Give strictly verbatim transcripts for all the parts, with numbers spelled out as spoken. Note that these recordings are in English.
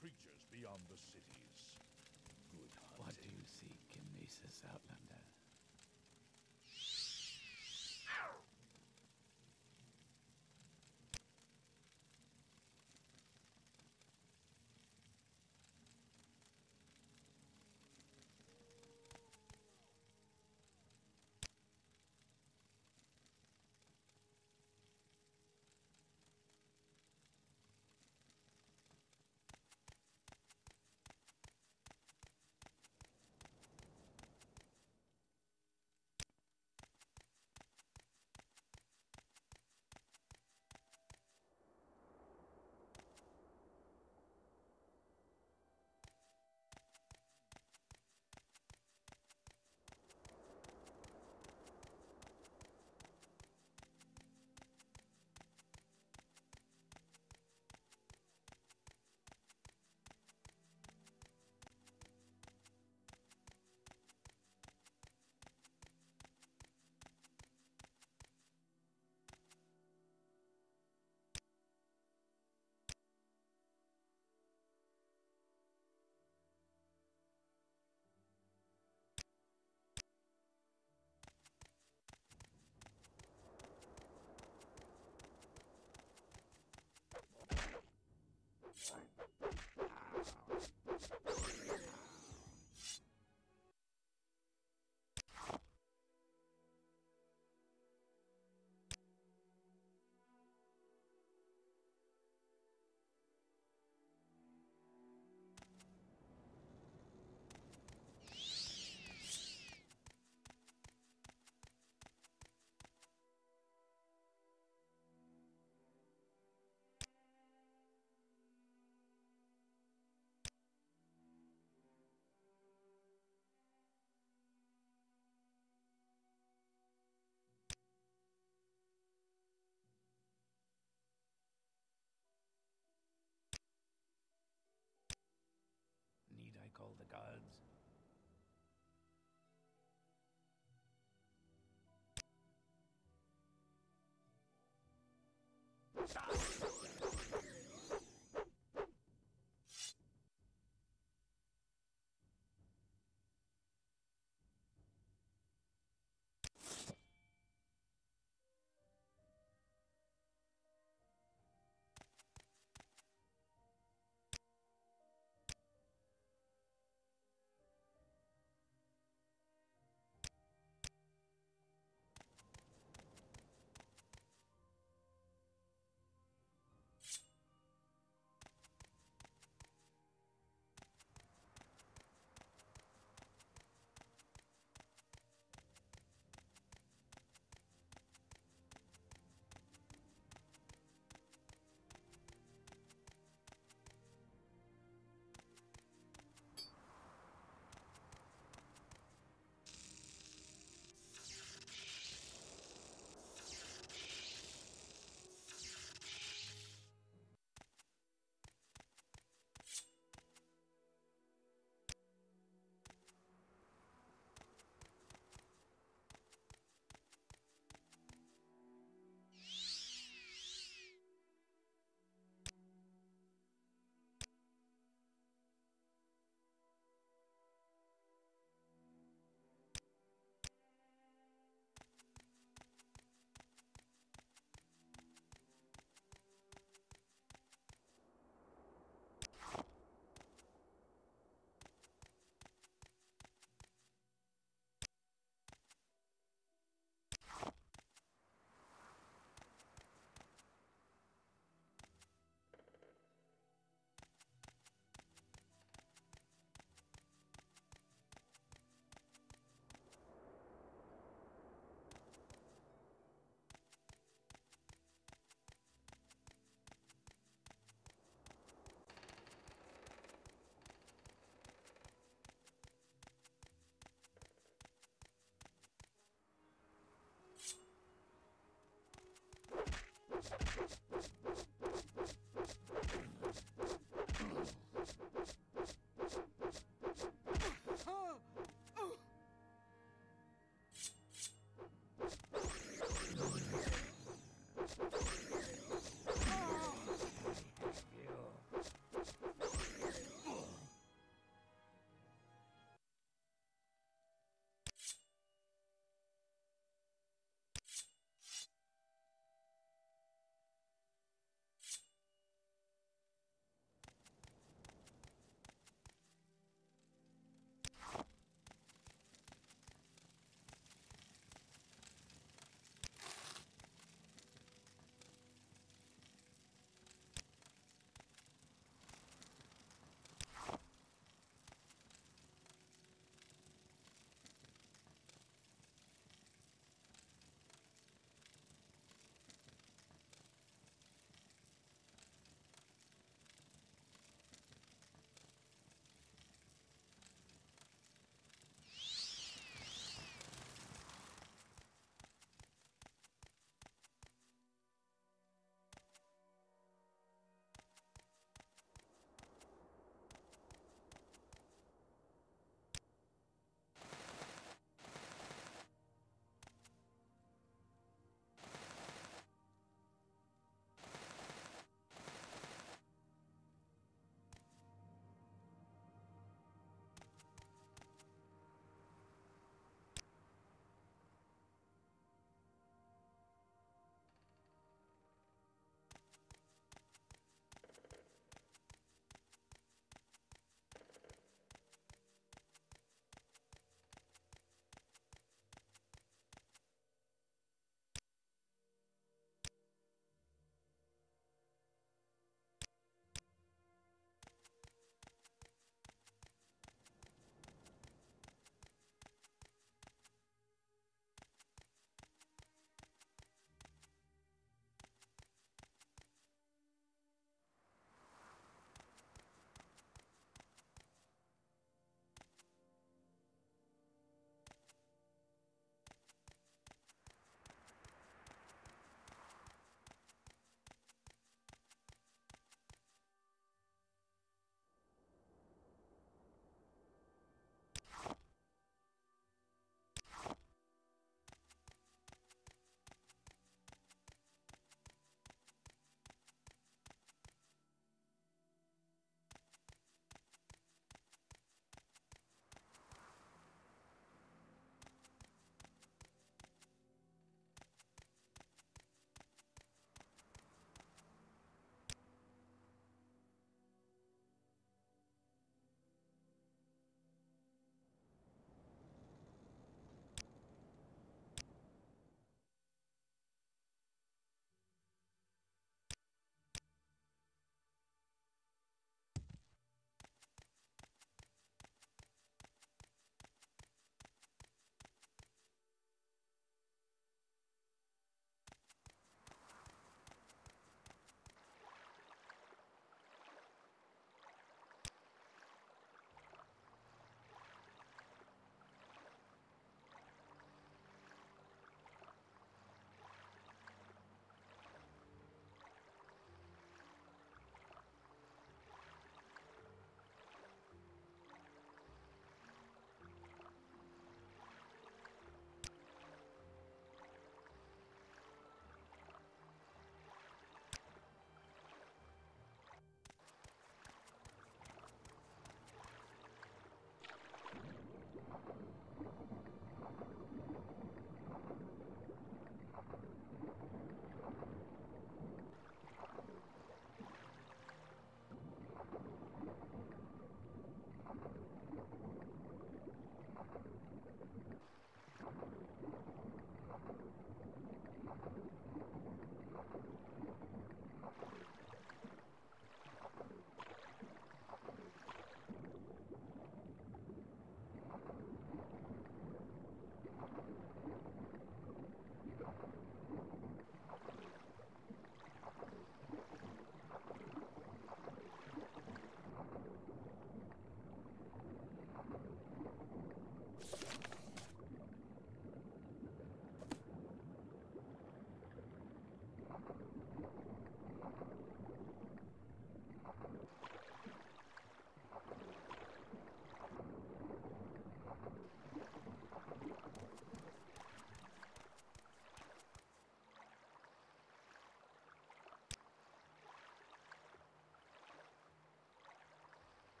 creatures beyond the cities. Good hunting. What do you see, Kimesis, Outlander? I call the gods.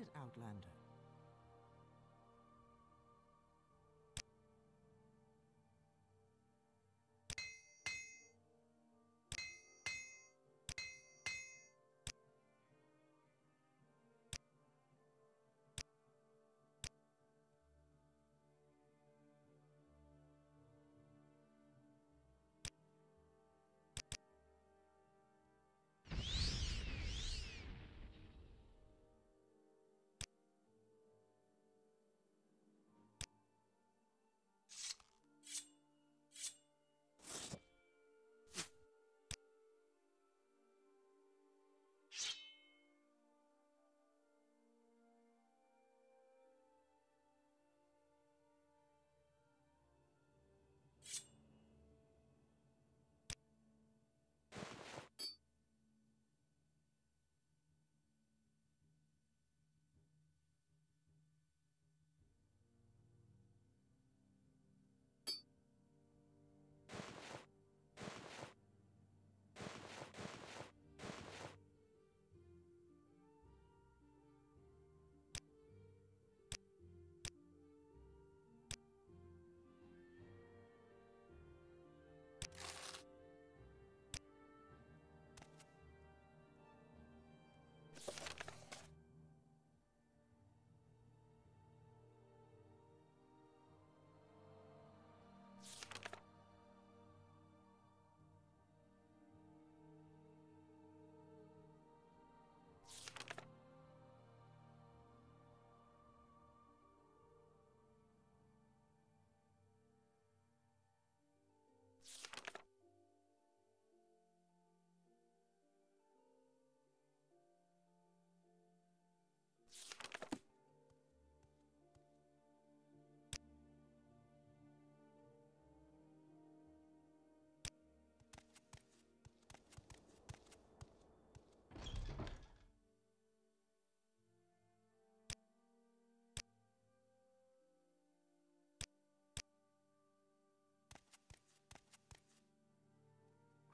is Outlander.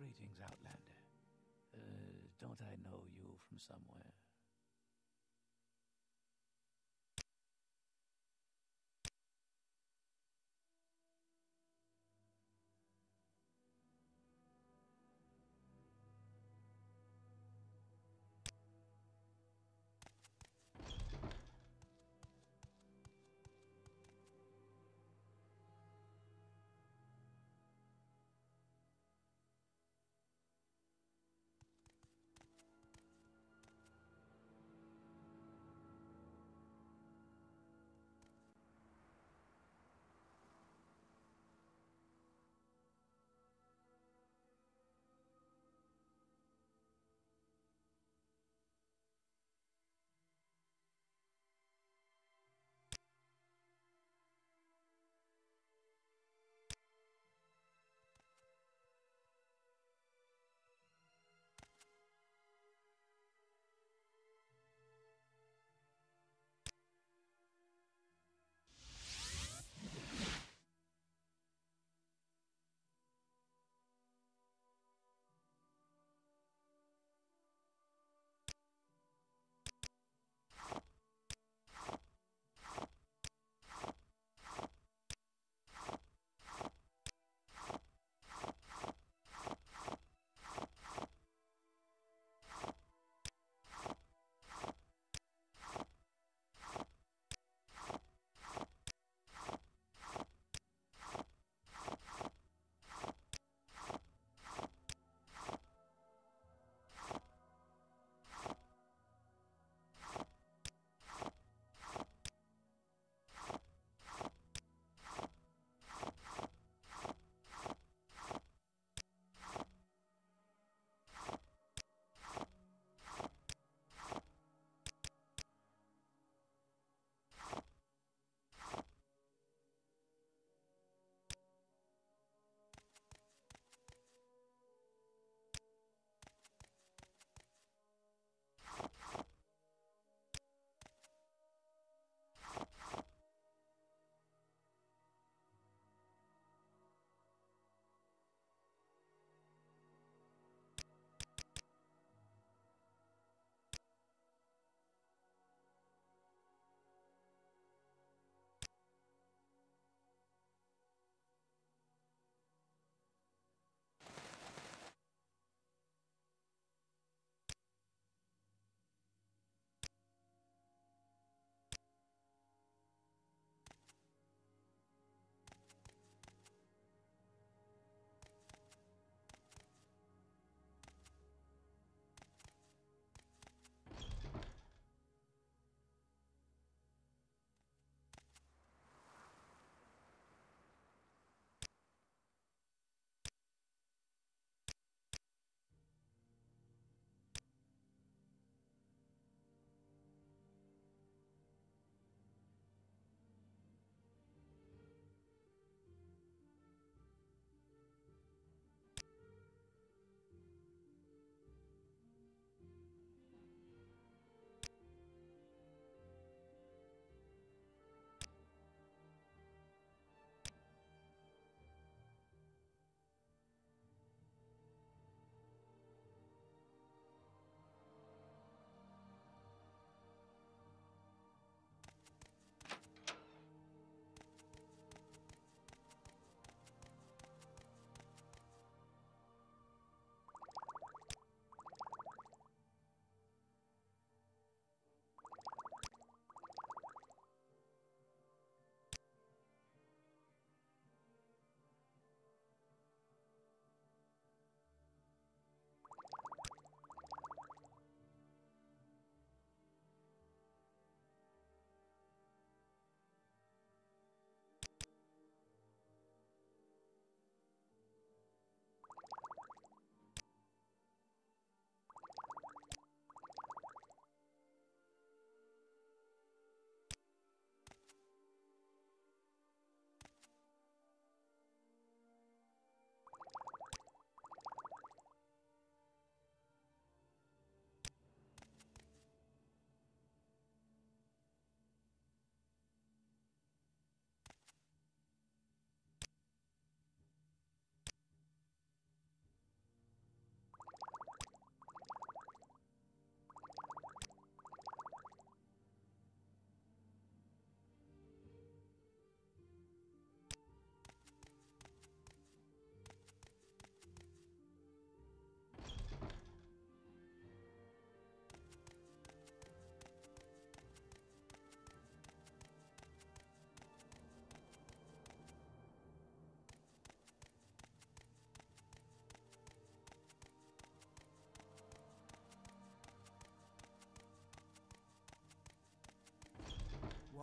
Greetings, Outlander. Uh, don't I know you from somewhere?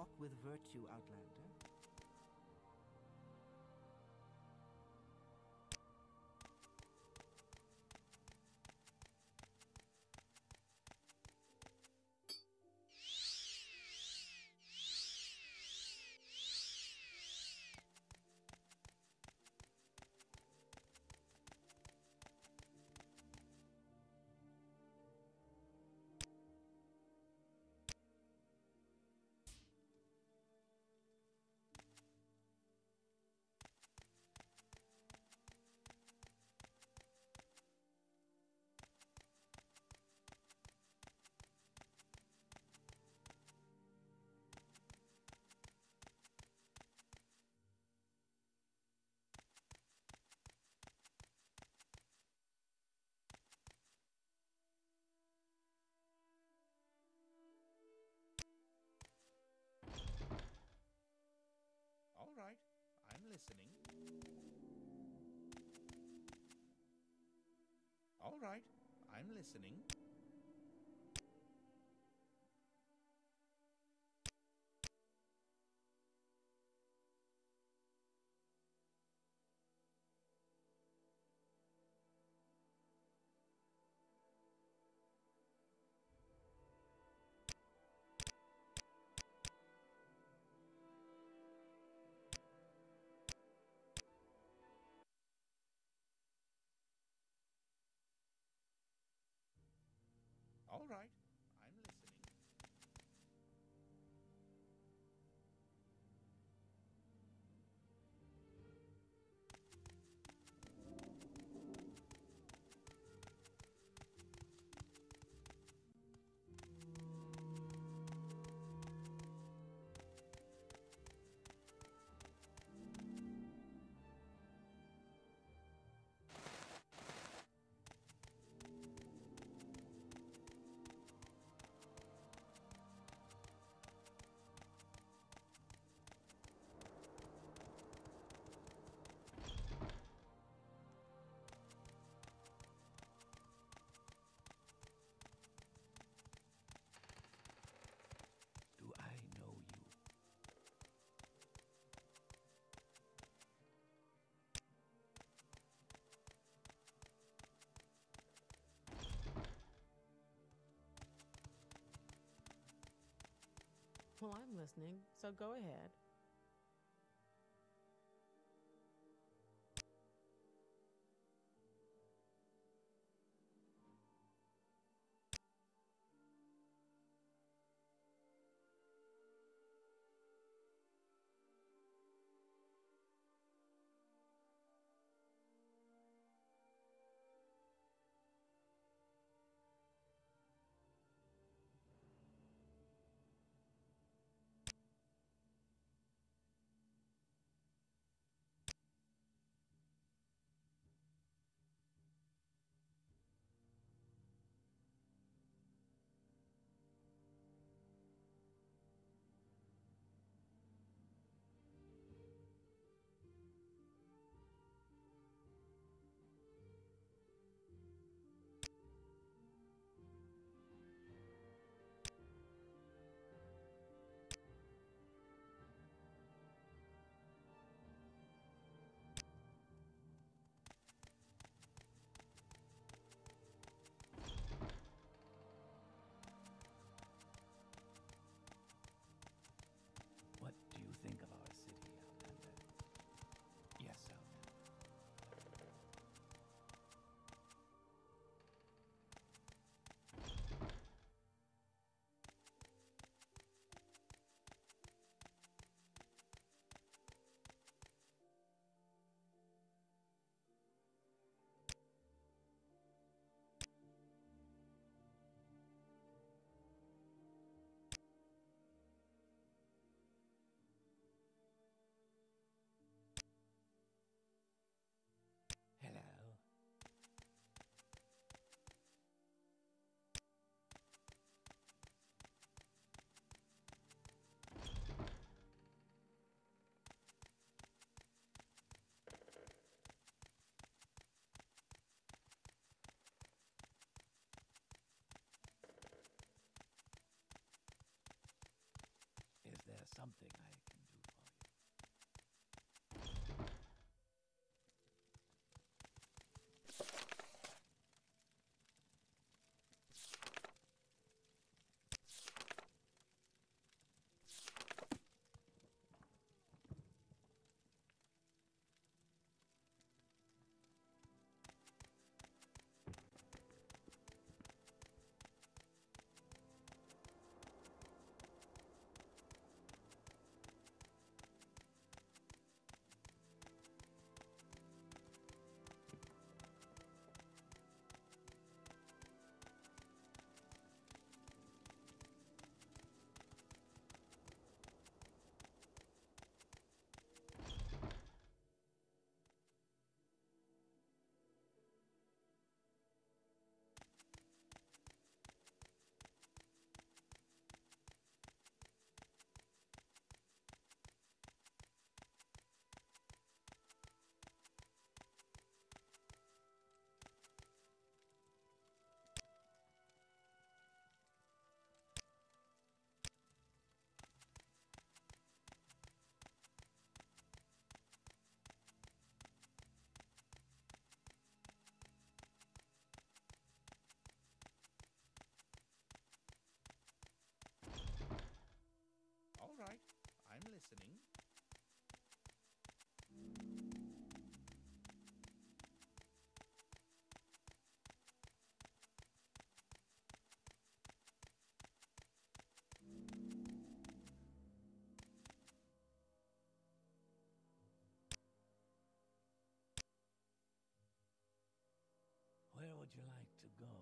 walk with virtue, Outlander. Listening. All right, I'm listening. All right, I'm listening. Well, I'm listening, so go ahead. something I can do for you. All right, I'm listening. Where would you like to go?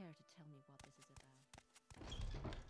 Care to tell me what this is about?